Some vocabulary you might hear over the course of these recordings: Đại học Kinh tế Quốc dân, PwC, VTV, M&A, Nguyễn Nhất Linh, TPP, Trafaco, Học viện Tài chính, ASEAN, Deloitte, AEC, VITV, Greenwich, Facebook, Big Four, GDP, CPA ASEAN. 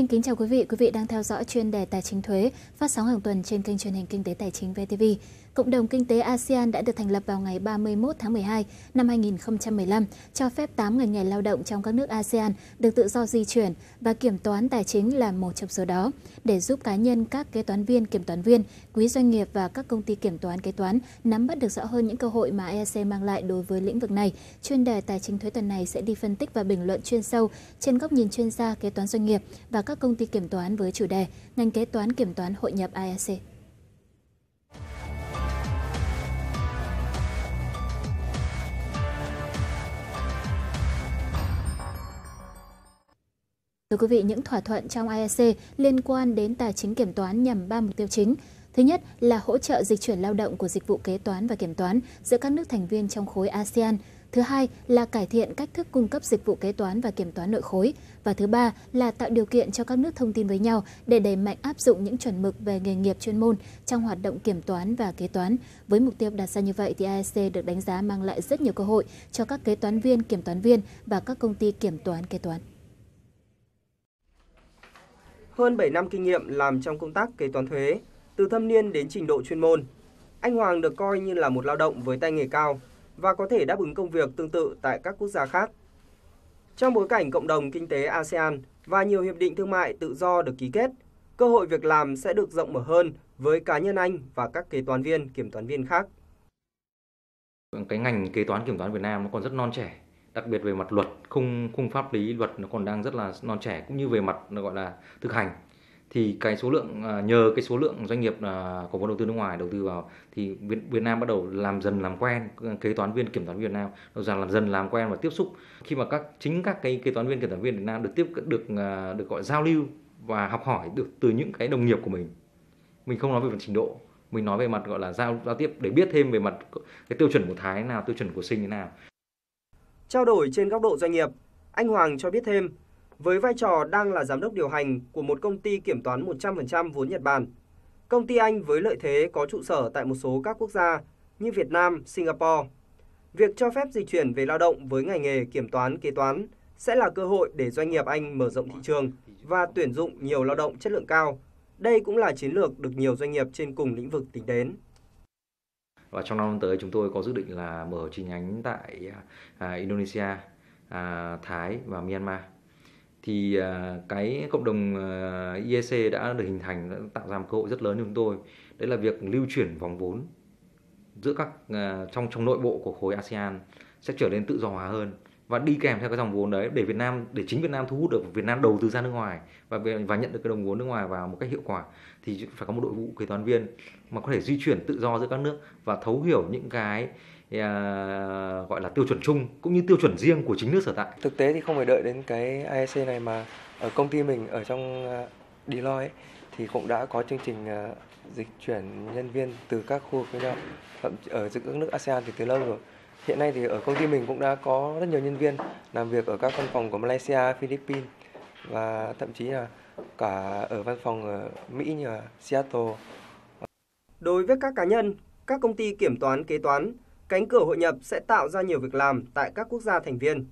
Xin kính chào quý vị đang theo dõi chuyên đề Tài chính thuế phát sóng hàng tuần trên kênh truyền hình Kinh tế Tài chính VTV. Cộng đồng Kinh tế ASEAN đã được thành lập vào ngày 31 tháng 12 năm 2015, cho phép 8 ngành nghề lao động trong các nước ASEAN được tự do di chuyển và kiểm toán tài chính là một trong số đó, để giúp cá nhân, các kế toán viên, kiểm toán viên, quý doanh nghiệp và các công ty kiểm toán kế toán nắm bắt được rõ hơn những cơ hội mà AEC mang lại đối với lĩnh vực này. Chuyên đề Tài chính thuế tuần này sẽ đi phân tích và bình luận chuyên sâu trên góc nhìn chuyên gia, kế toán doanh nghiệp và các công ty kiểm toán với chủ đề Ngành kế toán kiểm toán hội nhập AEC. Thưa quý vị, những thỏa thuận trong AEC liên quan đến tài chính kiểm toán nhằm 3 mục tiêu chính. Thứ nhất là hỗ trợ dịch chuyển lao động của dịch vụ kế toán và kiểm toán giữa các nước thành viên trong khối ASEAN. Thứ hai là cải thiện cách thức cung cấp dịch vụ kế toán và kiểm toán nội khối. Và thứ ba là tạo điều kiện cho các nước thông tin với nhau để đẩy mạnh áp dụng những chuẩn mực về nghề nghiệp chuyên môn trong hoạt động kiểm toán và kế toán. Với mục tiêu đặt ra như vậy thì AEC được đánh giá mang lại rất nhiều cơ hội cho các kế toán viên, kiểm toán viên và các công ty kiểm toán kế toán. Hơn 7 năm kinh nghiệm làm trong công tác kế toán thuế, từ thâm niên đến trình độ chuyên môn, anh Hoàng được coi như là một lao động với tay nghề cao và có thể đáp ứng công việc tương tự tại các quốc gia khác. Trong bối cảnh cộng đồng kinh tế ASEAN và nhiều hiệp định thương mại tự do được ký kết, cơ hội việc làm sẽ được rộng mở hơn với cá nhân anh và các kế toán viên, kiểm toán viên khác. Cái ngành kế toán kiểm toán Việt Nam nó còn rất non trẻ, đặc biệt về mặt luật, khung pháp lý luật nó còn đang rất là non trẻ, cũng như về mặt gọi là thực hành. Thì cái số lượng, nhờ cái số lượng doanh nghiệp cổ phần đầu tư nước ngoài đầu tư vào thì Việt Nam bắt đầu dần làm quen kế toán viên, kiểm toán viên Việt Nam, dần làm quen và tiếp xúc. Khi mà các cái kế toán viên, kiểm toán viên Việt Nam được được gọi giao lưu và học hỏi được từ những cái đồng nghiệp của mình. Mình không nói về mặt trình độ, mình nói về mặt gọi là giao tiếp để biết thêm về mặt cái tiêu chuẩn của Thái nào, tiêu chuẩn của Sinh thế nào. Trao đổi trên góc độ doanh nghiệp, anh Hoàng cho biết thêm, với vai trò đang là giám đốc điều hành của một công ty kiểm toán 100% vốn Nhật Bản, công ty anh với lợi thế có trụ sở tại một số các quốc gia như Việt Nam, Singapore, việc cho phép di chuyển về lao động với ngành nghề kiểm toán, kế toán sẽ là cơ hội để doanh nghiệp anh mở rộng thị trường và tuyển dụng nhiều lao động chất lượng cao. Đây cũng là chiến lược được nhiều doanh nghiệp trên cùng lĩnh vực tính đến. Và trong năm tới chúng tôi có dự định là mở chi nhánh tại Indonesia, Thái và Myanmar. Thì cái cộng đồng AEC đã được hình thành, đã tạo ra một cơ hội rất lớn cho chúng tôi. Đấy là việc lưu chuyển vòng vốn giữa các trong nội bộ của khối ASEAN sẽ trở nên tự do hóa hơn. Và đi kèm theo cái dòng vốn đấy để Việt Nam, để chính Việt Nam thu hút được Việt Nam đầu tư ra nước ngoài và nhận được cái đồng vốn nước ngoài vào một cách hiệu quả, thì phải có một đội ngũ kế toán viên mà có thể di chuyển tự do giữa các nước và thấu hiểu những cái gọi là tiêu chuẩn chung cũng như tiêu chuẩn riêng của chính nước sở tại. Thực tế thì không phải đợi đến cái AEC này mà ở công ty mình ở trong Deloitte ấy, thì cũng đã có chương trình dịch chuyển nhân viên từ các khu vực với nhau ở giữa các nước ASEAN thì từ lâu rồi. Hiện nay thì ở công ty mình cũng đã có rất nhiều nhân viên làm việc ở các văn phòng của Malaysia, Philippines và thậm chí là cả ở văn phòng ở Mỹ như là Seattle. Đối với các cá nhân, các công ty kiểm toán, kế toán, cánh cửa hội nhập sẽ tạo ra nhiều việc làm tại các quốc gia thành viên.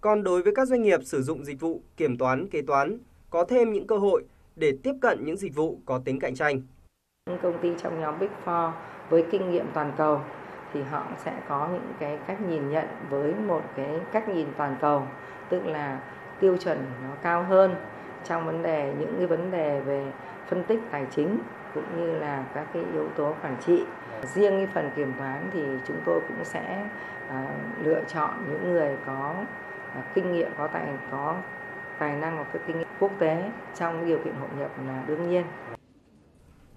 Còn đối với các doanh nghiệp sử dụng dịch vụ kiểm toán, kế toán, có thêm những cơ hội để tiếp cận những dịch vụ có tính cạnh tranh. Những công ty trong nhóm Big Four với kinh nghiệm toàn cầu thì họ sẽ có những cái cách nhìn nhận với một cái cách nhìn toàn cầu, tức là tiêu chuẩn nó cao hơn trong vấn đề những cái vấn đề về phân tích tài chính cũng như là các cái yếu tố quản trị. Riêng cái phần kiểm toán thì chúng tôi cũng sẽ lựa chọn những người có kinh nghiệm, có tài năng hoặc cái kinh nghiệm quốc tế trong điều kiện hội nhập là đương nhiên.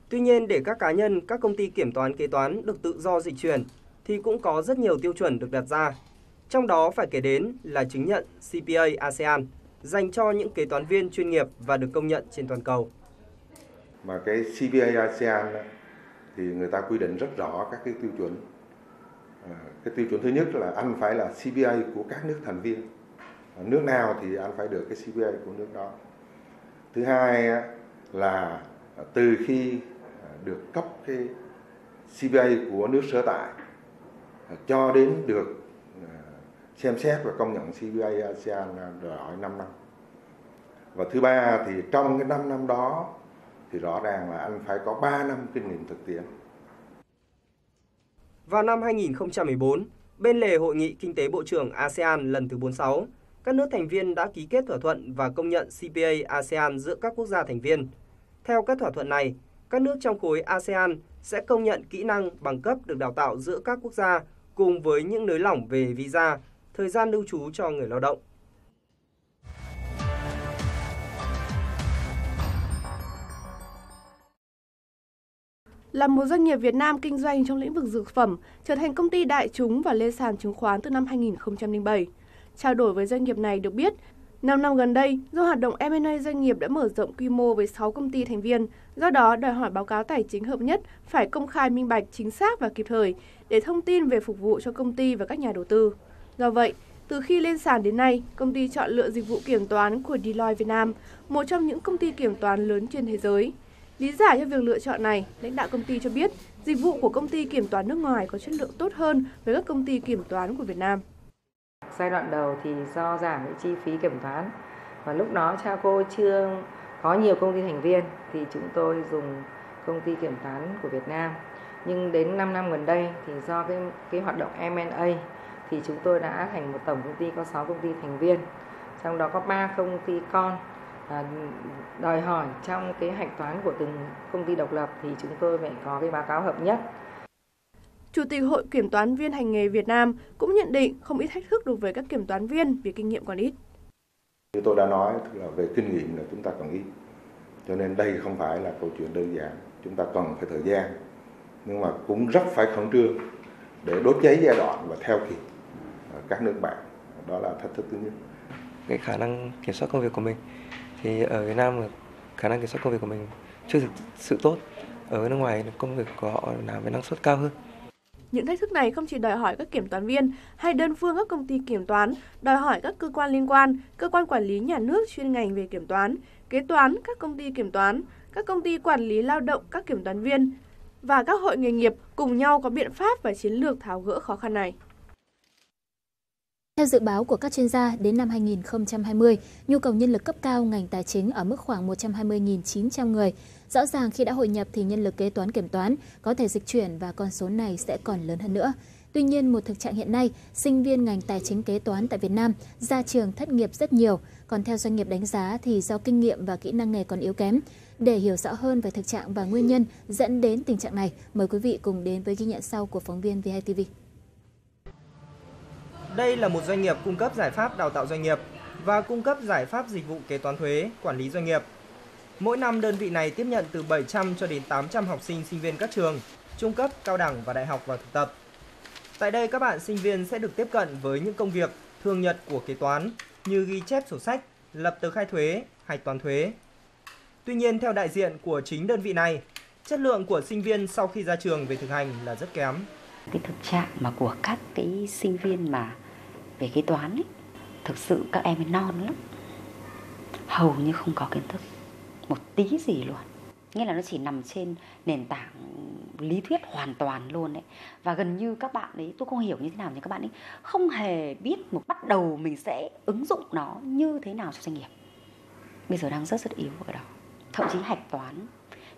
Tuy nhiên, để các cá nhân, các công ty kiểm toán kế toán được tự do dịch chuyển thì cũng có rất nhiều tiêu chuẩn được đặt ra. Trong đó phải kể đến là chứng nhận CPA ASEAN dành cho những kế toán viên chuyên nghiệp và được công nhận trên toàn cầu. Mà cái CPA ASEAN thì người ta quy định rất rõ các cái tiêu chuẩn. Cái tiêu chuẩn thứ nhất là anh phải là CPA của các nước thành viên. Nước nào thì anh phải được cái CPA của nước đó. Thứ hai là từ khi được cấp cái CPA của nước sở tại cho đến được xem xét và công nhận CPA ASEAN đòi 5 năm. Và thứ ba thì trong cái 5 năm đó thì rõ ràng là anh phải có 3 năm kinh nghiệm thực tiễn. Vào năm 2014, bên lề Hội nghị Kinh tế Bộ trưởng ASEAN lần thứ 46, các nước thành viên đã ký kết thỏa thuận và công nhận CPA ASEAN giữa các quốc gia thành viên. Theo các thỏa thuận này, các nước trong khối ASEAN sẽ công nhận kỹ năng bằng cấp được đào tạo giữa các quốc gia cùng với những nới lỏng về visa, thời gian lưu trú cho người lao động. Là một doanh nghiệp Việt Nam kinh doanh trong lĩnh vực dược phẩm, trở thành công ty đại chúng và lên sàn chứng khoán từ năm 2007. Trao đổi với doanh nghiệp này được biết, 5 năm gần đây, do hoạt động M&A doanh nghiệp đã mở rộng quy mô với 6 công ty thành viên, do đó đòi hỏi báo cáo tài chính hợp nhất phải công khai minh bạch, chính xác và kịp thời để thông tin về phục vụ cho công ty và các nhà đầu tư. Do vậy, từ khi lên sàn đến nay, công ty chọn lựa dịch vụ kiểm toán của Deloitte Việt Nam, một trong những công ty kiểm toán lớn trên thế giới. Lý giải cho việc lựa chọn này, lãnh đạo công ty cho biết dịch vụ của công ty kiểm toán nước ngoài có chất lượng tốt hơn với các công ty kiểm toán của Việt Nam. Giai đoạn đầu thì do giảm cái chi phí kiểm toán và lúc đó Trafaco chưa có nhiều công ty thành viên thì chúng tôi dùng công ty kiểm toán của Việt Nam. Nhưng đến 5 năm gần đây thì do cái hoạt động M&A thì chúng tôi đã thành một tổng công ty có 6 công ty thành viên, trong đó có 3 công ty con. Đòi hỏi trong cái hạch toán của từng công ty độc lập thì chúng tôi phải có cái báo cáo hợp nhất. Chủ tịch Hội Kiểm toán viên Hành nghề Việt Nam cũng nhận định không ít thách thức đối với các kiểm toán viên vì kinh nghiệm còn ít. Như tôi đã nói là về kinh nghiệm là chúng ta còn ít, cho nên đây không phải là câu chuyện đơn giản. Chúng ta cần phải thời gian, nhưng mà cũng rất phải khẩn trương để đốt cháy giai đoạn và theo kịp các nước bạn. Đó là thách thức thứ nhất. Cái khả năng kiểm soát công việc của mình thì ở Việt Nam khả năng kiểm soát công việc của mình chưa thực sự tốt, ở nước ngoài công việc của họ làm với năng suất cao hơn. Những thách thức này không chỉ đòi hỏi các kiểm toán viên hay đơn phương các công ty kiểm toán, đòi hỏi các cơ quan liên quan, cơ quan quản lý nhà nước chuyên ngành về kiểm toán, kế toán, các công ty kiểm toán, các công ty quản lý lao động, các kiểm toán viên và các hội nghề nghiệp cùng nhau có biện pháp và chiến lược tháo gỡ khó khăn này. Theo dự báo của các chuyên gia, đến năm 2020, nhu cầu nhân lực cấp cao ngành tài chính ở mức khoảng 120.900 người. Rõ ràng khi đã hội nhập thì nhân lực kế toán kiểm toán có thể dịch chuyển và con số này sẽ còn lớn hơn nữa. Tuy nhiên, một thực trạng hiện nay, sinh viên ngành tài chính kế toán tại Việt Nam ra trường thất nghiệp rất nhiều. Còn theo doanh nghiệp đánh giá thì do kinh nghiệm và kỹ năng nghề còn yếu kém. Để hiểu rõ hơn về thực trạng và nguyên nhân dẫn đến tình trạng này, mời quý vị cùng đến với ghi nhận sau của phóng viên VITV. Đây là một doanh nghiệp cung cấp giải pháp đào tạo doanh nghiệp và cung cấp giải pháp dịch vụ kế toán thuế, quản lý doanh nghiệp. Mỗi năm đơn vị này tiếp nhận từ 700 cho đến 800 học sinh, sinh viên các trường, trung cấp, cao đẳng và đại học vào thực tập. Tại đây các bạn sinh viên sẽ được tiếp cận với những công việc thường nhật của kế toán như ghi chép sổ sách, lập tờ khai thuế, hạch toán thuế. Tuy nhiên theo đại diện của chính đơn vị này, chất lượng của sinh viên sau khi ra trường về thực hành là rất kém. Cái thực trạng mà của các cái sinh viên mà về kế toán ấy, thực sự các em non lắm, hầu như không có kiến thức một tí gì luôn, nghĩa là nó chỉ nằm trên nền tảng lý thuyết hoàn toàn luôn đấy. Và gần như các bạn ấy, tôi không hiểu như thế nào, nhưng các bạn ấy không hề biết một bắt đầu mình sẽ ứng dụng nó như thế nào cho doanh nghiệp. Bây giờ đang rất yếu ở cái đó. Thậm chí hạch toán,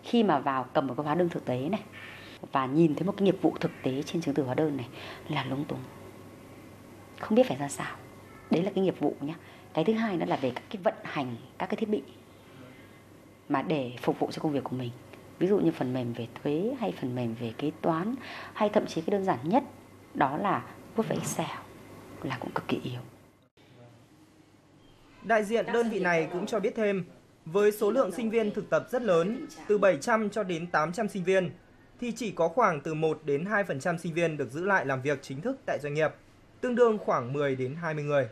khi mà vào cầm một cái hóa đơn thực tế này và nhìn thấy một cái nghiệp vụ thực tế trên chứng từ hóa đơn này là lúng túng, không biết phải ra sao. Đấy là cái nghiệp vụ nhá. Cái thứ hai nữa là về các cái vận hành các cái thiết bị mà để phục vụ cho công việc của mình, ví dụ như phần mềm về thuế hay phần mềm về kế toán, hay thậm chí cái đơn giản nhất đó là Word và Excel là cũng cực kỳ yếu. Đại diện đơn vị này cũng cho biết thêm, với số lượng sinh viên thực tập rất lớn, từ 700 cho đến 800 sinh viên, thì chỉ có khoảng từ 1 đến 2% sinh viên được giữ lại làm việc chính thức tại doanh nghiệp, tương đương khoảng 10 đến 20 người.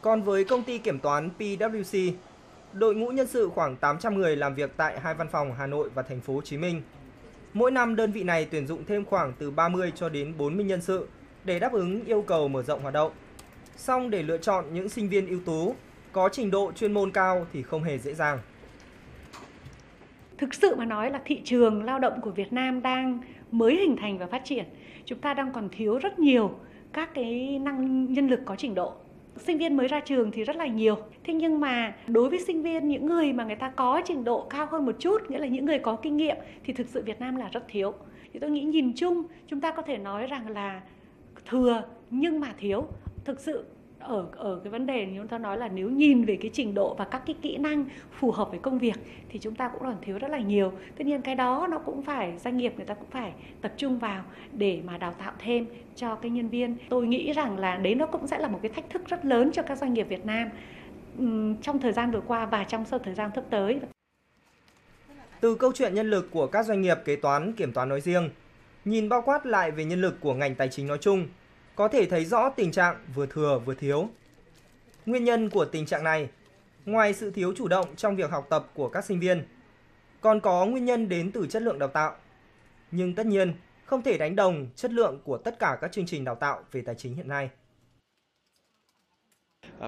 Còn với công ty kiểm toán PwC, đội ngũ nhân sự khoảng 800 người làm việc tại hai văn phòng Hà Nội và Thành phố Hồ Chí Minh. Mỗi năm đơn vị này tuyển dụng thêm khoảng từ 30 cho đến 40 nhân sự để đáp ứng yêu cầu mở rộng hoạt động. Song để lựa chọn những sinh viên ưu tú, có trình độ chuyên môn cao thì không hề dễ dàng. Thực sự mà nói là thị trường lao động của Việt Nam đang mới hình thành và phát triển. Chúng ta đang còn thiếu rất nhiều các cái nhân lực có trình độ. Sinh viên mới ra trường thì rất là nhiều. Thế nhưng mà đối với sinh viên, những người mà người ta có trình độ cao hơn một chút, nghĩa là những người có kinh nghiệm, thì thực sự Việt Nam là rất thiếu. Thì tôi nghĩ nhìn chung chúng ta có thể nói rằng là thừa nhưng mà thiếu. Thực sự ở cái vấn đề chúng ta nói là nếu nhìn về cái trình độ và các cái kỹ năng phù hợp với công việc thì chúng ta cũng còn thiếu rất là nhiều. Tuy nhiên cái đó nó cũng phải, doanh nghiệp người ta cũng phải tập trung vào để mà đào tạo thêm cho cái nhân viên. Tôi nghĩ rằng là đấy nó cũng sẽ là một cái thách thức rất lớn cho các doanh nghiệp Việt Nam trong thời gian vừa qua và trong thời gian sắp tới. Từ câu chuyện nhân lực của các doanh nghiệp kế toán, kiểm toán nói riêng, nhìn bao quát lại về nhân lực của ngành tài chính nói chung, có thể thấy rõ tình trạng vừa thừa vừa thiếu. Nguyên nhân của tình trạng này, ngoài sự thiếu chủ động trong việc học tập của các sinh viên, còn có nguyên nhân đến từ chất lượng đào tạo. Nhưng tất nhiên, không thể đánh đồng chất lượng của tất cả các chương trình đào tạo về tài chính hiện nay.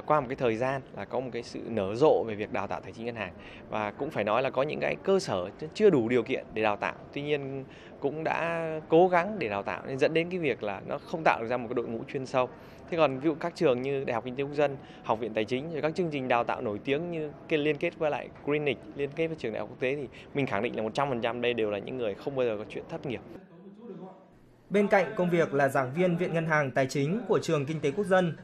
Qua một cái thời gian là có một cái sự nở rộ về việc đào tạo tài chính ngân hàng, và cũng phải nói là có những cái cơ sở chưa đủ điều kiện để đào tạo, tuy nhiên cũng đã cố gắng để đào tạo, nên dẫn đến cái việc là nó không tạo được ra một cái đội ngũ chuyên sâu. Thế còn ví dụ các trường như Đại học Kinh tế Quốc dân, Học viện Tài chính, rồi các chương trình đào tạo nổi tiếng như liên kết với lại Greenwich, liên kết với trường đại học quốc tế, thì mình khẳng định là 100% đây đều là những người không bao giờ có chuyện thất nghiệp. Bên cạnh công việc là giảng viên Viện Ngân hàng Tài chính của trường Kinh tế Quốc dân,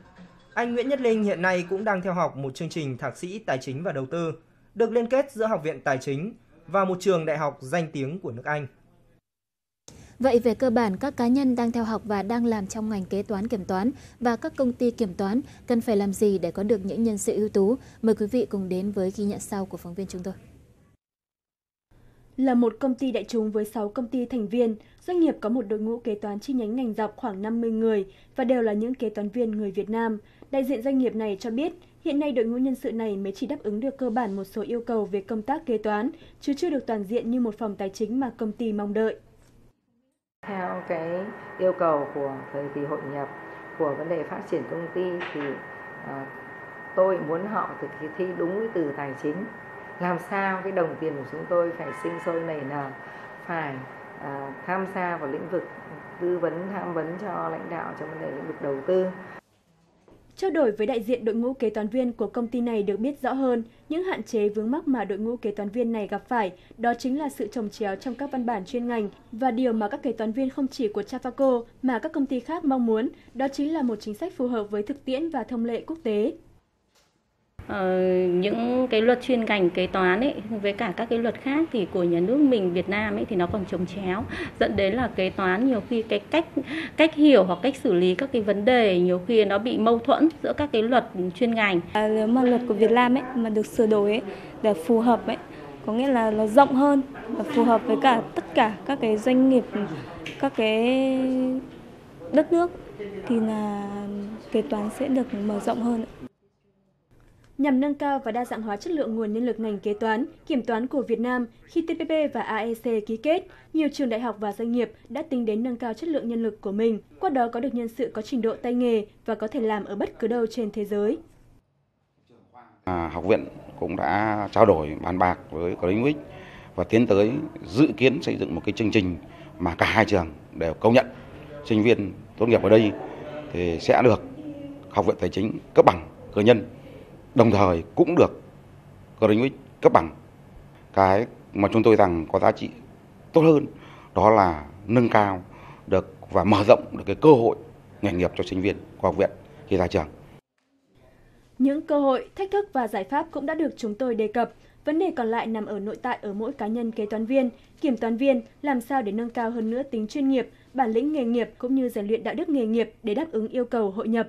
anh Nguyễn Nhất Linh hiện nay cũng đang theo học một chương trình thạc sĩ Tài chính và Đầu tư được liên kết giữa Học viện Tài chính và một trường đại học danh tiếng của nước Anh. Vậy về cơ bản, các cá nhân đang theo học và đang làm trong ngành kế toán kiểm toán và các công ty kiểm toán cần phải làm gì để có được những nhân sự ưu tú? Mời quý vị cùng đến với ghi nhận sau của phóng viên chúng tôi. Là một công ty đại chúng với 6 công ty thành viên, doanh nghiệp có một đội ngũ kế toán chi nhánh ngành dọc khoảng 50 người và đều là những kế toán viên người Việt Nam. Đại diện doanh nghiệp này cho biết, hiện nay đội ngũ nhân sự này mới chỉ đáp ứng được cơ bản một số yêu cầu về công tác kế toán, chứ chưa được toàn diện như một phòng tài chính mà công ty mong đợi. Theo cái yêu cầu của thời kỳ hội nhập, của vấn đề phát triển công ty thì tôi muốn họ thực thi đúng với từ tài chính. Làm sao cái đồng tiền của chúng tôi phải sinh sôi nảy nở, phải tham gia vào lĩnh vực tư vấn, tham vấn cho lãnh đạo trong vấn đề lĩnh vực đầu tư. Trao đổi với đại diện đội ngũ kế toán viên của công ty này được biết rõ hơn, những hạn chế vướng mắc mà đội ngũ kế toán viên này gặp phải đó chính là sự chồng chéo trong các văn bản chuyên ngành, và điều mà các kế toán viên không chỉ của Trafaco mà các công ty khác mong muốn đó chính là một chính sách phù hợp với thực tiễn và thông lệ quốc tế. Những cái luật chuyên ngành kế toán ấy với cả các cái luật khác thì của nhà nước mình Việt Nam ấy thì nó còn chồng chéo, dẫn đến là kế toán nhiều khi cái cách hiểu hoặc cách xử lý các cái vấn đề nhiều khi nó bị mâu thuẫn giữa các cái luật chuyên ngành. Nếu mà luật của Việt Nam ấy mà được sửa đổi ấy, để phù hợp ấy, có nghĩa là nó rộng hơn và phù hợp với cả tất cả các cái doanh nghiệp, các cái đất nước, thì là kế toán sẽ được mở rộng hơn. Nhằm nâng cao và đa dạng hóa chất lượng nguồn nhân lực ngành kế toán, kiểm toán của Việt Nam, khi TPP và AEC ký kết, nhiều trường đại học và doanh nghiệp đã tính đến nâng cao chất lượng nhân lực của mình, qua đó có được nhân sự có trình độ tay nghề và có thể làm ở bất cứ đâu trên thế giới. Học viện cũng đã trao đổi, bàn bạc với Greenwich và tiến tới dự kiến xây dựng một cái chương trình mà cả hai trường đều công nhận sinh viên tốt nghiệp ở đây thì sẽ được Học viện Tài chính cấp bằng cử nhân, đồng thời cũng được Greenwich cấp bằng. Cái mà chúng tôi rằng có giá trị tốt hơn đó là nâng cao được và mở rộng được cái cơ hội nghề nghiệp cho sinh viên của học viện khi ra trường. Những cơ hội, thách thức và giải pháp cũng đã được chúng tôi đề cập. Vấn đề còn lại nằm ở nội tại ở mỗi cá nhân kế toán viên, kiểm toán viên, làm sao để nâng cao hơn nữa tính chuyên nghiệp, bản lĩnh nghề nghiệp cũng như rèn luyện đạo đức nghề nghiệp để đáp ứng yêu cầu hội nhập.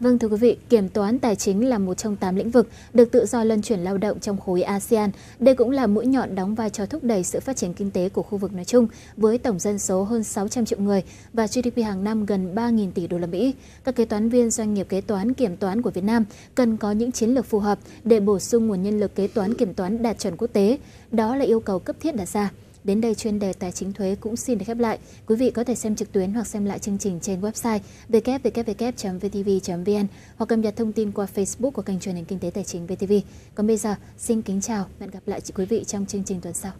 Vâng thưa quý vị, kiểm toán tài chính là một trong 8 lĩnh vực được tự do luân chuyển lao động trong khối ASEAN. Đây cũng là mũi nhọn đóng vai trò thúc đẩy sự phát triển kinh tế của khu vực nói chung, với tổng dân số hơn 600 triệu người và GDP hàng năm gần 3.000 tỷ đô la Mỹ. Các kế toán viên, doanh nghiệp kế toán, kiểm toán của Việt Nam cần có những chiến lược phù hợp để bổ sung nguồn nhân lực kế toán, kiểm toán đạt chuẩn quốc tế. Đó là yêu cầu cấp thiết đặt ra. Đến đây chuyên đề tài chính thuế cũng xin được khép lại. Quý vị có thể xem trực tuyến hoặc xem lại chương trình trên website www.vtv.vn hoặc cập nhật thông tin qua Facebook của kênh truyền hình Kinh tế Tài chính VTV. Còn bây giờ, xin kính chào và hẹn gặp lại quý vị trong chương trình tuần sau.